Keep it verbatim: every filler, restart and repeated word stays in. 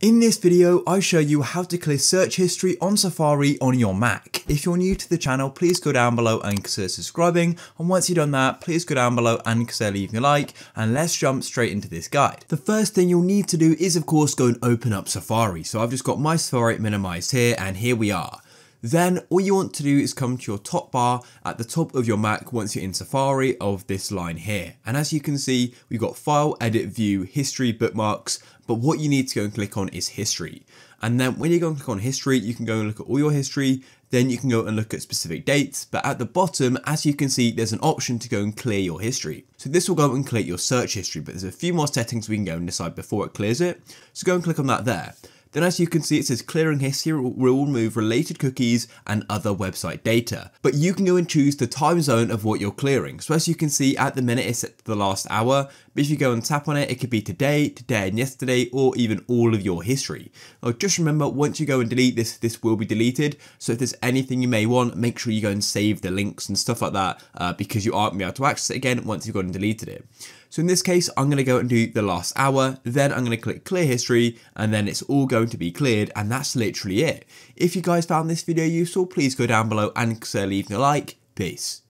In this video, I show you how to clear search history on Safari on your Mac. If you're new to the channel, please go down below and consider subscribing. And once you've done that, please go down below and consider leaving a like. And let's jump straight into this guide. The first thing you'll need to do is, of course, go and open up Safari. So I've just got my Safari minimized here, and here we are. Then all you want to do is come to your top bar at the top of your Mac once you're in Safari of this line here. And as you can see, we've got File, Edit, View, History, Bookmarks, but what you need to go and click on is History. And then when you go and click on History, you can go and look at all your history, then you can go and look at specific dates, but at the bottom, as you can see, there's an option to go and clear your history. So this will go and clear your search history, but there's a few more settings we can go and decide before it clears it. So go and click on that there. Then as you can see, it says clearing history will remove related cookies and other website data. But you can go and choose the time zone of what you're clearing. So as you can see, at the minute it's set to the last hour, but if you go and tap on it, it could be today, today and yesterday, or even all of your history. Now just remember, once you go and delete this, this will be deleted. So if there's anything you may want, make sure you go and save the links and stuff like that, uh, because you aren't going to be able to access it again once you've gone and deleted it. So in this case, I'm going to go and do the last hour, then I'm going to click clear history, and then it's all going to be cleared. And that's literally it. If you guys found this video useful, please go down below and consider leaving a like. Peace.